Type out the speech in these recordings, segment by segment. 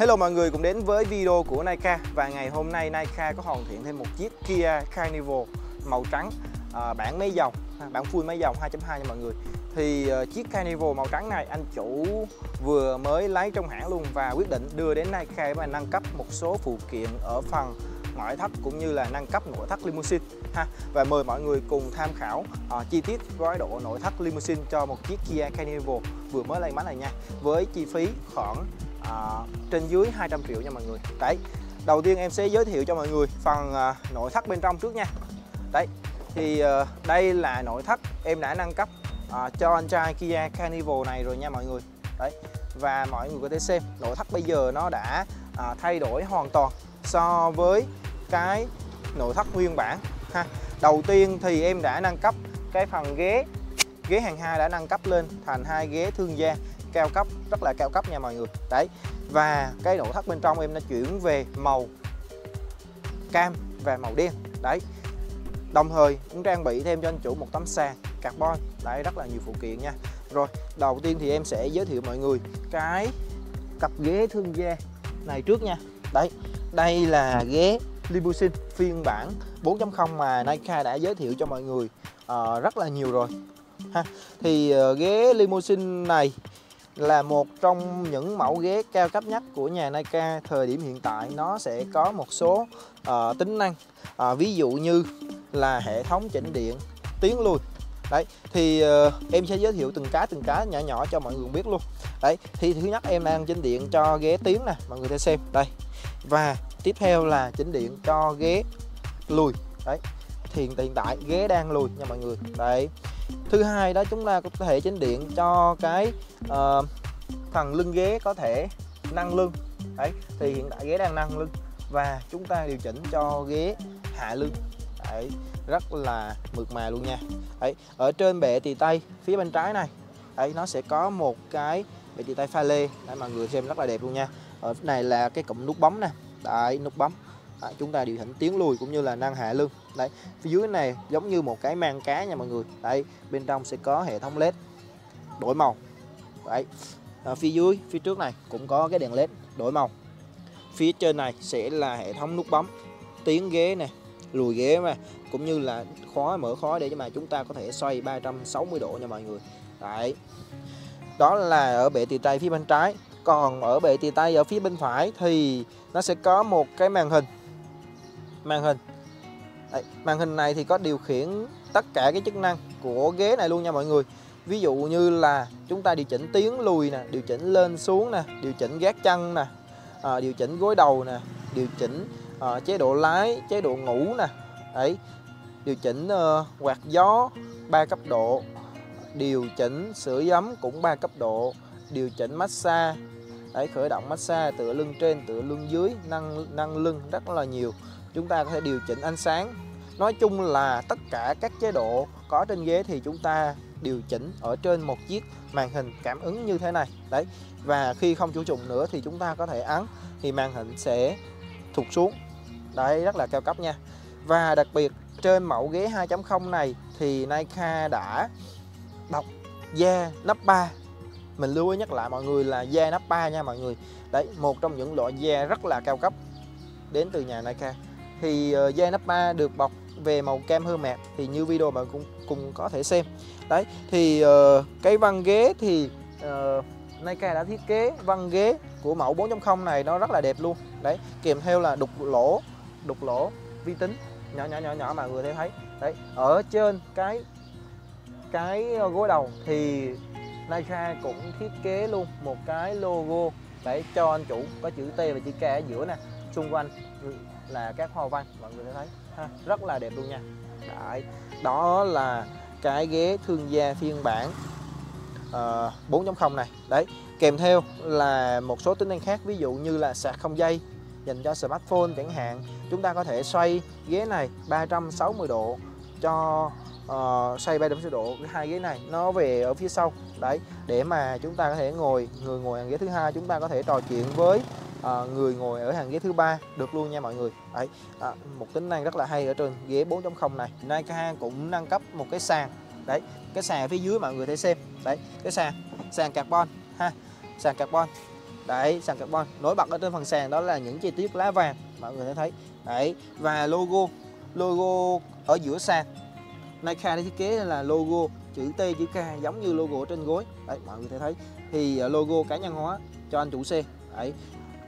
Hello mọi người, cùng đến với video của Nice Car. Và ngày hôm nay Nice Car có hoàn thiện thêm một chiếc Kia Carnival màu trắng, bản máy dòng, bản full máy dòng 2.2 nha mọi người. Thì chiếc Carnival màu trắng này anh chủ vừa mới lấy trong hãng luôn và quyết định đưa đến Nice Car và nâng cấp một số phụ kiện ở phần ngoại thất cũng như là nâng cấp nội thất limousine ha. Và mời mọi người cùng tham khảo chi tiết gói độ nội thất limousine cho một chiếc Kia Carnival vừa mới lên máy này nha, với chi phí khoảng trên dưới 200 triệu nha mọi người. Đấy, đầu tiên em sẽ giới thiệu cho mọi người phần nội thất bên trong trước nha. Đấy, thì đây là nội thất em đã nâng cấp cho anh trai Kia Carnival này rồi nha mọi người. Đấy, và mọi người có thể xem nội thất bây giờ nó đã thay đổi hoàn toàn so với cái nội thất nguyên bản ha. Đầu tiên thì em đã nâng cấp cái phần ghế hàng hai, đã nâng cấp lên thành hai ghế thương gia cao cấp, rất là cao cấp nha mọi người. Đấy, và cái nội thất bên trong em đã chuyển về màu cam và màu đen. Đấy, đồng thời cũng trang bị thêm cho anh chủ một tấm sàn carbon. Đấy, rất là nhiều phụ kiện nha. Rồi, đầu tiên thì em sẽ giới thiệu mọi người cái cặp ghế thương gia này trước nha. Đấy, đây là ghế limousine phiên bản 4.0 mà Nice Car đã giới thiệu cho mọi người rất là nhiều rồi ha. Thì ghế limousine này là một trong những mẫu ghế cao cấp nhất của nhà Nice Car thời điểm hiện tại. Nó sẽ có một số tính năng, ví dụ như là hệ thống chỉnh điện tiến lui. Đấy, thì em sẽ giới thiệu từng cái nhỏ nhỏ cho mọi người biết luôn. Đấy, thì thứ nhất em đang chỉnh điện cho ghế tiến nè, mọi người sẽ xem đây. Và tiếp theo là chỉnh điện cho ghế lùi. Đấy, thì hiện tại ghế đang lùi nha mọi người. Đấy, thứ hai đó, chúng ta có thể chỉnh điện cho cái phần lưng ghế, có thể nâng lưng. Đấy, thì hiện tại ghế đang nâng lưng. Và chúng ta điều chỉnh cho ghế hạ lưng. Đấy, rất là mượt mà luôn nha. Đấy, ở trên bệ tì tay phía bên trái này, đấy, nó sẽ có một cái bệ tì tay pha lê. Đấy, mọi người xem rất là đẹp luôn nha. Ở này là cái cụm nút bấm nè. Đấy, nút bấm. Đấy, chúng ta điều chỉnh tiến lùi cũng như là nâng hạ lưng. Đấy, phía dưới này giống như một cái mang cá nha mọi người. Đấy, bên trong sẽ có hệ thống led đổi màu. Đấy, ở phía dưới, phía trước này cũng có cái đèn led đổi màu. Phía trên này sẽ là hệ thống nút bấm tiến ghế nè, lùi ghế mà, cũng như là khóa mở khóa để mà chúng ta có thể xoay 360 độ nha mọi người. Đấy, đó là ở bệ tì tay phía bên trái. Còn ở bệ tì tay ở phía bên phải thì nó sẽ có một cái màn hình. Đấy, màn hình này thì có điều khiển tất cả cái chức năng của ghế này luôn nha mọi người. Ví dụ như là chúng ta điều chỉnh tiến lùi nè, điều chỉnh lên xuống nè, điều chỉnh gác chân nè, điều chỉnh gối đầu nè, điều chỉnh chế độ lái, chế độ ngủ nè. Đấy, điều chỉnh quạt gió 3 cấp độ, điều chỉnh sưởi ấm cũng 3 cấp độ, điều chỉnh massage. Đấy, khởi động massage, tựa lưng trên, tựa lưng dưới, nâng lưng, rất là nhiều. Chúng ta có thể điều chỉnh ánh sáng. Nói chung là tất cả các chế độ có trên ghế thì chúng ta điều chỉnh ở trên một chiếc màn hình cảm ứng như thế này. Đấy, và khi không chủ trùng nữa thì chúng ta có thể ấn thì màn hình sẽ thụt xuống. Đấy, rất là cao cấp nha. Và đặc biệt trên mẫu ghế 2.0 này thì Nice Car đã bọc da Nappa. Mình lưu ý nhắc lại mọi người là da Nappa nha mọi người. Đấy, một trong những loại da rất là cao cấp đến từ nhà Nice Car. Thì da Nappa được bọc về màu cam hơ mạt, thì như video bạn cũng có thể xem. Đấy, thì cái văn ghế thì Nice Car đã thiết kế văn ghế của mẫu 4.0 này nó rất là đẹp luôn. Đấy, kèm theo là đục lỗ vi tính nhỏ mà người thấy. Đấy, ở trên cái gối đầu thì Nice Car cũng thiết kế luôn một cái logo để cho anh chủ, có chữ T và chữ K ở giữa nè, xung quanh là các hoa văn mọi người thấy ha, rất là đẹp luôn nha. Đấy, đó là cái ghế thương gia phiên bản 4.0 này. Đấy, kèm theo là một số tính năng khác, ví dụ như là sạc không dây dành cho smartphone chẳng hạn. Chúng ta có thể xoay ghế này 360 độ cho xoay 360 độ hai ghế này nó về ở phía sau. Đấy, để mà chúng ta có thể người ngồi hàng ghế thứ hai, chúng ta có thể trò chuyện với người ngồi ở hàng ghế thứ ba được luôn nha mọi người. Đấy, một tính năng rất là hay ở trên ghế 4.0 này. Nice Car cũng nâng cấp một cái sàn. Đấy, cái sàn phía dưới mọi người thấy xem. Đấy, cái sàn carbon ha, sàn carbon Đấy, sàn carbon. Nổi bật ở trên phần sàn đó là những chi tiết lá vàng mọi người sẽ thấy. Đấy, và logo ở giữa sàn. Nice Car thiết kế là logo chữ T chữ K giống như logo trên gối. Đấy, mọi người sẽ thấy. Thì logo cá nhân hóa cho anh chủ xe. Đấy.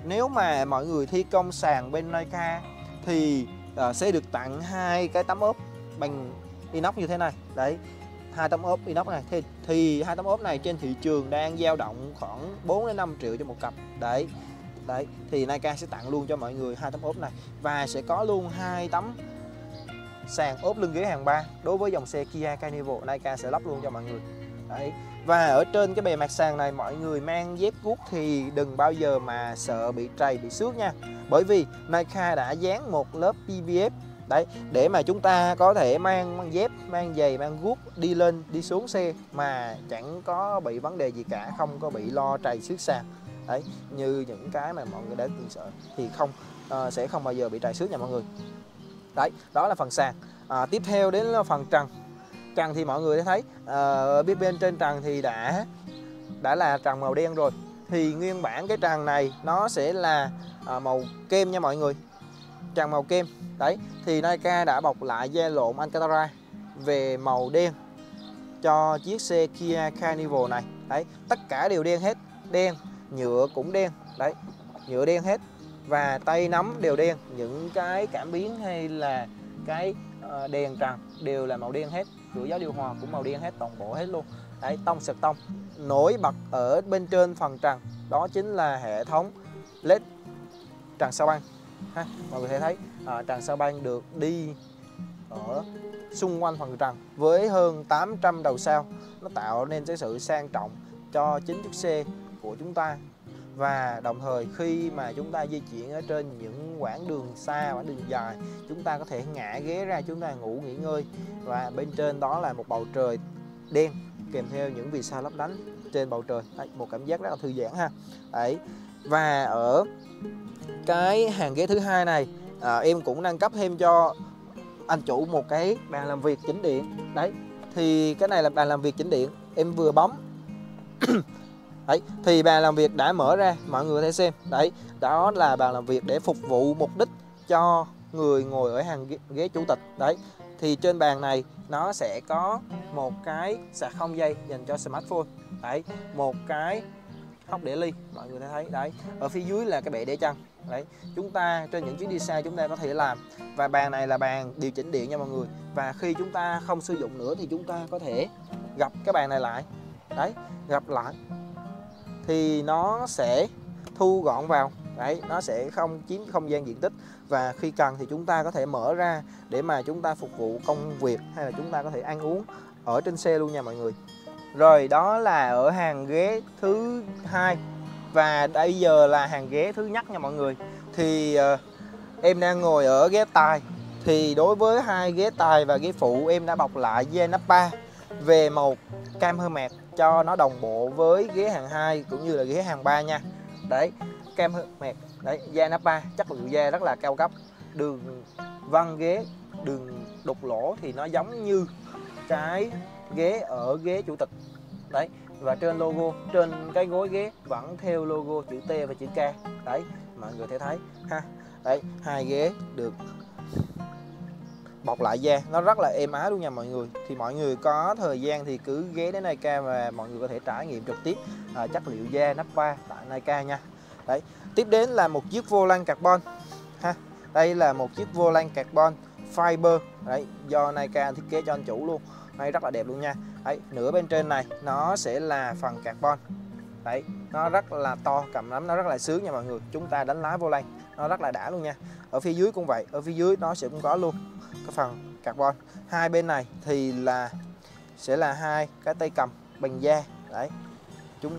Nếu mà mọi người thi công sàn bên Nice Car thì sẽ được tặng hai cái tấm ốp bằng inox như thế này. Đấy, hai tấm ốp inox này thì hai tấm ốp này trên thị trường đang dao động khoảng 4 đến 5 triệu cho một cặp. Đấy. Đấy, thì Nice Car sẽ tặng luôn cho mọi người hai tấm ốp này và sẽ có luôn hai tấm sàn ốp lưng ghế hàng 3 đối với dòng xe Kia Carnival. Nice Car sẽ lắp luôn cho mọi người. Đấy. Và ở trên cái bề mặt sàn này mọi người mang dép guốc thì đừng bao giờ mà sợ bị trầy, bị xước nha. Bởi vì Nice Car đã dán một lớp PVF. Đấy, để mà chúng ta có thể mang dép, mang giày, mang guốc đi lên, đi xuống xe mà chẳng có bị vấn đề gì cả, không có bị lo trầy xước sàn. Đấy, như những cái mà mọi người đã từng sợ thì sẽ không bao giờ bị trầy xước nha mọi người. Đấy, đó là phần sàn. Tiếp theo đến là phần trần. Trần thì mọi người đã thấy biết bên trên trần thì đã là trần màu đen rồi. Thì nguyên bản cái trần này nó sẽ là màu kem nha mọi người. Trần màu kem. Đấy, thì Nice Car đã bọc lại da lộn Alcantara về màu đen cho chiếc xe Kia Carnival này. Đấy, tất cả đều đen hết. Đen, nhựa cũng đen. Đấy, nhựa đen hết. Và tay nắm đều đen, những cái cảm biến hay là cái đèn trần đều là màu đen hết, cửa gió điều hòa cũng màu đen hết, toàn bộ hết luôn. Đấy, tông sực tông. Nổi bật ở bên trên phần trần đó chính là hệ thống led trần sao băng. Ha, mọi người thấy trần sao băng được đi ở xung quanh phần trần với hơn 800 đầu sao, nó tạo nên cái sự sang trọng cho chính chiếc xe của chúng ta. Và đồng thời khi mà chúng ta di chuyển ở trên những quãng đường xa, quãng đường dài, chúng ta có thể ngã ghế ra, chúng ta ngủ nghỉ ngơi. Và bên trên đó là một bầu trời đen kèm theo những vì sao lấp lánh trên bầu trời. Đấy, một cảm giác rất là thư giãn ha. Đấy. Và ở cái hàng ghế thứ hai này em cũng nâng cấp thêm cho anh chủ một cái bàn làm việc chỉnh điện. Đấy, thì cái này là bàn làm việc chỉnh điện, em vừa bấm đấy, thì bàn làm việc đã mở ra, mọi người có thể xem. Đấy, đó là bàn làm việc để phục vụ mục đích cho người ngồi ở hàng ghế chủ tịch. Đấy, thì trên bàn này nó sẽ có một cái sạc không dây dành cho smartphone. Đấy, một cái hốc để ly, mọi người thấy. Đấy, ở phía dưới là cái bệ để chân. Đấy, chúng ta trên những chuyến đi xa chúng ta có thể làm. Và bàn này là bàn điều chỉnh điện nha mọi người. Và khi chúng ta không sử dụng nữa thì chúng ta có thể gập cái bàn này lại. Đấy, gập lại thì nó sẽ thu gọn vào. Đấy, nó sẽ không chiếm không gian diện tích. Và khi cần thì chúng ta có thể mở ra để mà chúng ta phục vụ công việc hay là chúng ta có thể ăn uống ở trên xe luôn nha mọi người. Rồi, đó là ở hàng ghế thứ hai. Và bây giờ là hàng ghế thứ nhất nha mọi người. Thì em đang ngồi ở ghế tài. Thì đối với hai ghế tài và ghế phụ em đã bọc lại da Nappa về màu cam hơi mệt cho nó đồng bộ với ghế hàng 2 cũng như là ghế hàng 3 nha. Đấy, cam hơi mệt. Đấy, da Nappa, chất liệu da rất là cao cấp. Đường vân ghế, đường đục lỗ thì nó giống như cái ghế ở ghế chủ tịch. Đấy, và trên logo, trên cái gối ghế vẫn theo logo chữ T và chữ K. Đấy, mọi người thể thấy ha. Đấy, hai ghế được bọc lại da, nó rất là êm ái luôn nha mọi người. Thì mọi người có thời gian thì cứ ghé đến Nice Car và mọi người có thể trải nghiệm trực tiếp chất liệu da Nappa tại Nice Car nha. Đấy, tiếp đến là một chiếc vô lăng carbon ha. Đây là một chiếc vô lăng carbon fiber. Đấy, do Nice Car thiết kế cho anh chủ luôn. Đấy, rất là đẹp luôn nha. Đấy, nửa bên trên này nó sẽ là phần carbon. Đấy, nó rất là to, cầm nắm nó rất là sướng nha mọi người. Chúng ta đánh lái vô lăng nó rất là đã luôn nha. Ở phía dưới cũng vậy, ở phía dưới nó sẽ cũng có luôn cái phần carbon. Hai bên này thì là sẽ là hai cái tay cầm bằng da. Đấy, chúng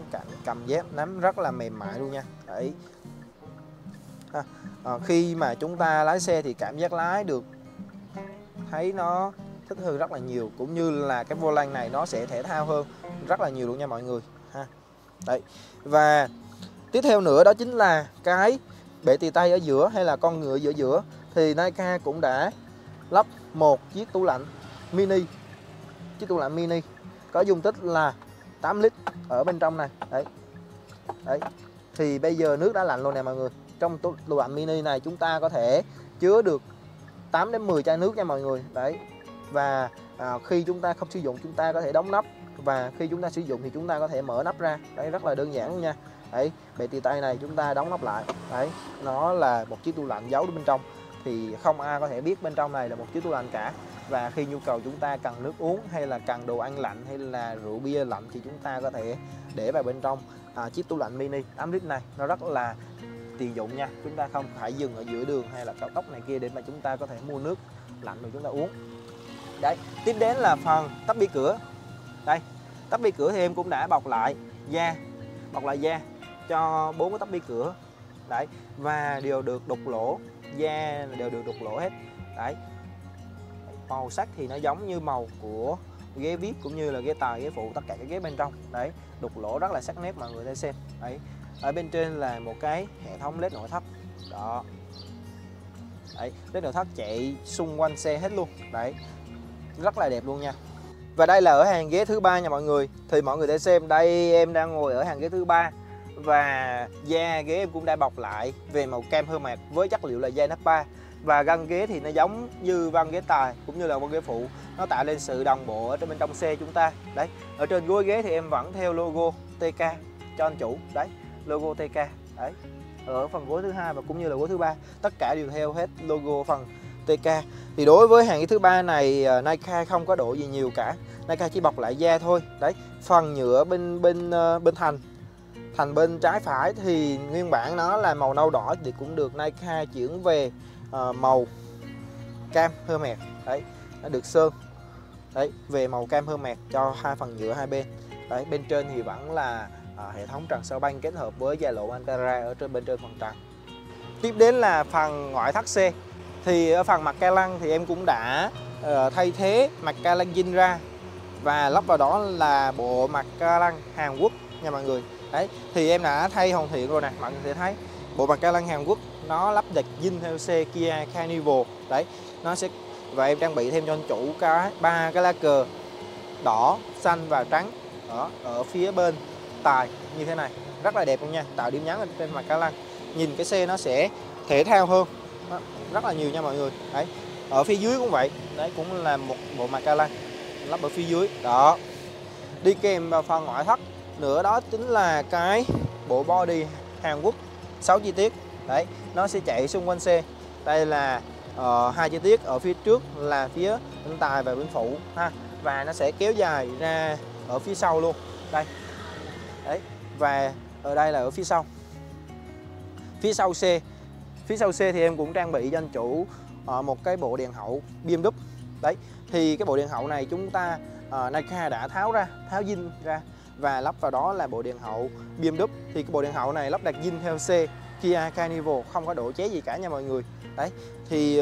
cầm dép nắm rất là mềm mại luôn nha. Đấy, khi mà chúng ta lái xe thì cảm giác lái được thấy nó thích hơn rất là nhiều, cũng như là cái vô lăng này nó sẽ thể thao hơn rất là nhiều luôn nha mọi người ha. Đấy, và tiếp theo nữa đó chính là cái bệ tì tay ở giữa hay là con ngựa giữa thì Nice Car cũng đã lắp một chiếc tủ lạnh mini. Chiếc tủ lạnh mini có dung tích là 8 lít ở bên trong này. Đấy. Đấy, thì bây giờ nước đã lạnh luôn nè mọi người. Trong tủ lạnh mini này chúng ta có thể chứa được 8 đến 10 chai nước nha mọi người. Đấy. Và khi chúng ta không sử dụng chúng ta có thể đóng nắp, và khi chúng ta sử dụng thì chúng ta có thể mở nắp ra. Đấy, rất là đơn giản luôn nha. Đấy, bệ tì tay này chúng ta đóng nắp lại. Đấy, nó là một chiếc tủ lạnh giấu bên trong thì không ai có thể biết bên trong này là một chiếc tủ lạnh cả. Và khi nhu cầu chúng ta cần nước uống hay là cần đồ ăn lạnh hay là rượu bia lạnh thì chúng ta có thể để vào bên trong chiếc tủ lạnh mini 8 lít này. Nó rất là tiện dụng nha. Chúng ta không phải dừng ở giữa đường hay là cao tốc này kia để mà chúng ta có thể mua nước lạnh rồi chúng ta uống. Đấy, tiếp đến là phần tắp bi cửa. Đây, tắp bi cửa thì em cũng đã bọc lại da cho 4 cái tắp bi cửa. Đấy, và đều được đục lỗ, da đều được đục lỗ hết. Đấy. Màu sắc thì nó giống như màu của ghế VIP cũng như là ghế tài, ghế phụ, tất cả các ghế bên trong. Đấy, đục lỗ rất là sắc nét mọi người thấy xem. Đấy. Ở bên trên là một cái hệ thống led nội thất. Đó. Đấy, led nội thất chạy xung quanh xe hết luôn. Đấy. Rất là đẹp luôn nha. Và đây là ở hàng ghế thứ 3 nha mọi người. Thì mọi người để xem, đây em đang ngồi ở hàng ghế thứ 3 và da ghế em cũng đã bọc lại về màu cam hơ mạt với chất liệu là da Nappa. Và găng ghế thì nó giống như găng ghế tài cũng như là găng ghế phụ, nó tạo nên sự đồng bộ ở bên trong xe chúng ta. Đấy, ở trên gối ghế thì em vẫn theo logo TK cho anh chủ. Đấy, logo TK. Đấy, ở phần gối thứ 2 và cũng như là gối thứ 3 tất cả đều theo hết logo phần TK. Thì đối với hàng ghế thứ 3 này, Nice Car không có độ gì nhiều cả. Nice Car chỉ bọc lại da thôi. Đấy, phần nhựa bên thành bên trái phải thì nguyên bản nó là màu nâu đỏ thì cũng được Nice Car chuyển về màu cam hơ mẹt. Đấy, nó được sơn. Đấy, về màu cam hơ mẹt cho hai phần nhựa hai bên. Đấy, bên trên thì vẫn là hệ thống trần sao băng kết hợp với da lụa Alcantara ở trên bên trên phần trần. Tiếp đến là phần ngoại thất xe. Thì ở phần mặt Calang thì em cũng đã thay thế mặt Calang zin ra và lắp vào đó là bộ mặt Calang Hàn Quốc nha mọi người. Đấy, thì em đã thay hoàn thiện rồi nè, mọi người sẽ thấy bộ mặt Calang Hàn Quốc nó lắp đặt zin theo xe Kia Carnival. Đấy, nó sẽ và em trang bị thêm cho anh chủ cái 3 cái lá cờ đỏ, xanh và trắng đó, ở phía bên tài như thế này, rất là đẹp luôn nha, tạo điểm nhấn trên mặt Calang, nhìn cái xe nó sẽ thể thao hơn. Đó, rất là nhiều nha mọi người. Đấy, ở phía dưới cũng vậy. Đấy, cũng là một bộ mặt Calang lắp ở phía dưới đó. Đi kèm vào phần ngoại thất nữa đó chính là cái bộ body Hàn Quốc 6 chi tiết. Đấy, nó sẽ chạy xung quanh xe. Đây là hai chi tiết ở phía trước là phía bên tài và bên phụ ha, và nó sẽ kéo dài ra ở phía sau luôn. Đây. Đấy, và ở đây là ở phía sau. Phía sau xe. Phía sau xe thì em cũng trang bị cho anh chủ một cái bộ đèn hậu BMW. Đấy, thì cái bộ đèn hậu này chúng ta Nice Car đã tháo zin ra và lắp vào đó là bộ đèn hậu BMW. Thì cái bộ đèn hậu này lắp đặt zin theo xe Kia Carnival, không có độ chế gì cả nha mọi người. Đấy, thì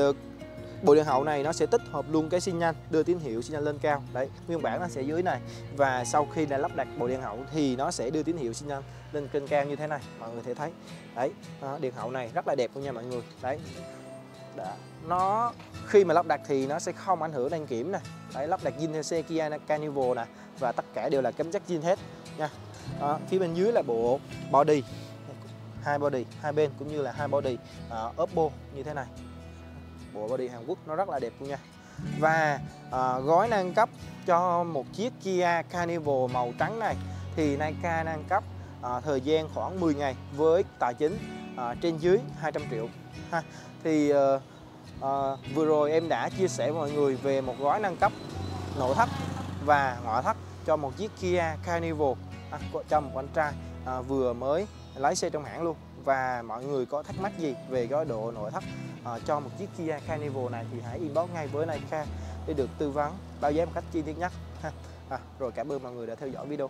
bộ đèn hậu này nó sẽ tích hợp luôn cái xi nhan đưa tín hiệu xi nhan lên cao. Đấy, nguyên bản nó sẽ dưới này và sau khi đã lắp đặt bộ đèn hậu thì nó sẽ đưa tín hiệu xi nhan lên trên cao như thế này, mọi người thể thấy. Đấy, đèn hậu này rất là đẹp luôn nha mọi người. Đấy, nó khi mà lắp đặt thì nó sẽ không ảnh hưởng đăng kiểm nè. Đấy, lắp đặt zin theo xe Kia Carnival nè và tất cả đều là cắm chắc zin hết nha. Đó, phía bên dưới là bộ body, hai body hai bên cũng như là hai body Oppo như thế này. Bộ body Hàn Quốc nó rất là đẹp luôn nha. Và gói nâng cấp cho một chiếc Kia Carnival màu trắng này thì Nice Car nâng cấp thời gian khoảng 10 ngày với tài chính trên dưới 200 triệu ha. Thì vừa rồi em đã chia sẻ với mọi người về một gói nâng cấp nội thất và ngoại thất cho một chiếc Kia Carnival cho một anh trai vừa mới lái xe trong hãng luôn. Và mọi người có thắc mắc gì về gói độ nội thất cho một chiếc Kia Carnival này thì hãy inbox ngay với Nice Car để được tư vấn, bao giá một cách chi tiết nhất ha. Rồi cảm ơn mọi người đã theo dõi video.